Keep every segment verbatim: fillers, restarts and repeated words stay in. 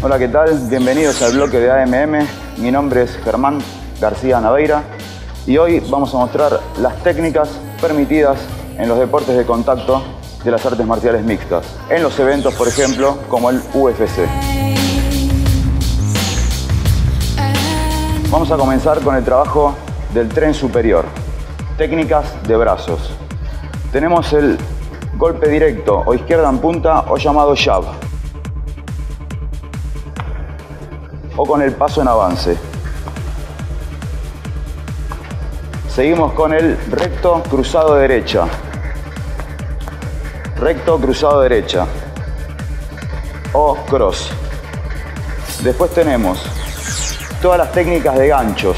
Hola, ¿qué tal? Bienvenidos al bloque de A M M. Mi nombre es Germán García Naveira y hoy vamos a mostrar las técnicas permitidas en los deportes de contacto de las artes marciales mixtas, en los eventos, por ejemplo, como el U F C. Vamos a comenzar con el trabajo del tren superior, técnicas de brazos. Tenemos el golpe directo o izquierda en punta o llamado jab, o con el paso en avance. Seguimos con el recto cruzado derecha. Recto cruzado derecha o cross. Después tenemos todas las técnicas de ganchos,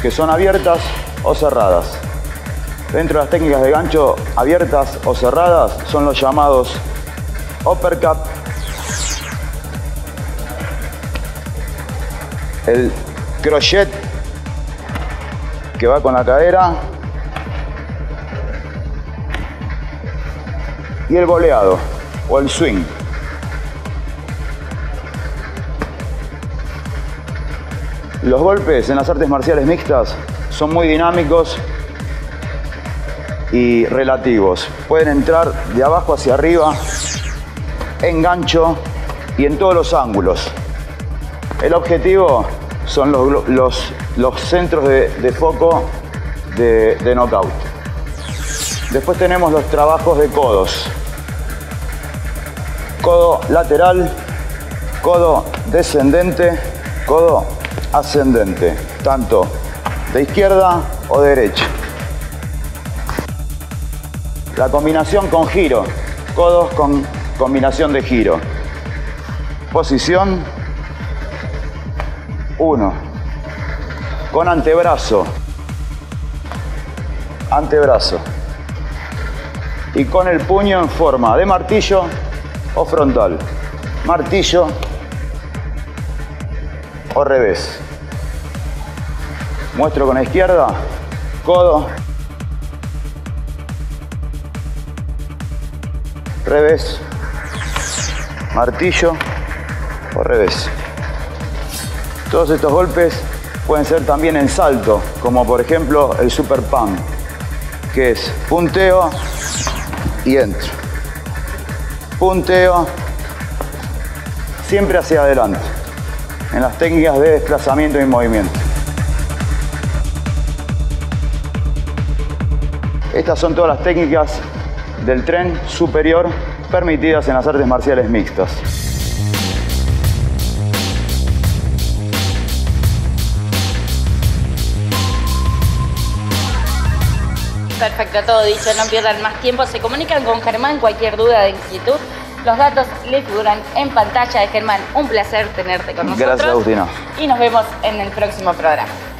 que son abiertas o cerradas. Dentro de las técnicas de gancho abiertas o cerradas son los llamados uppercut, el crochet, que va con la cadera, y el voleado o el swing. Los golpes en las artes marciales mixtas son muy dinámicos y relativos. Pueden entrar de abajo hacia arriba, en gancho y en todos los ángulos. El objetivo son los, los, los centros de, de foco de, de knockout. Después tenemos los trabajos de codos. Codo lateral, codo descendente, codo ascendente, tanto de izquierda o de derecha. La combinación con giro, codos con combinación de giro. Posición uno. Con antebrazo. Antebrazo. Y con el puño en forma de martillo o frontal. Martillo o revés. Muestro con la izquierda. Codo. Revés. Martillo o revés. Todos estos golpes pueden ser también en salto, como por ejemplo el super pump, que es punteo y entro. Punteo, siempre hacia adelante, en las técnicas de desplazamiento y movimiento. Estas son todas las técnicas del tren superior permitidas en las artes marciales mixtas. Perfecto, todo dicho, no pierdan más tiempo. Se comunican con Germán cualquier duda de inquietud. Los datos le figuran en pantalla. Germán, un placer tenerte con nosotros. Gracias, Agustino. Y nos vemos en el próximo programa.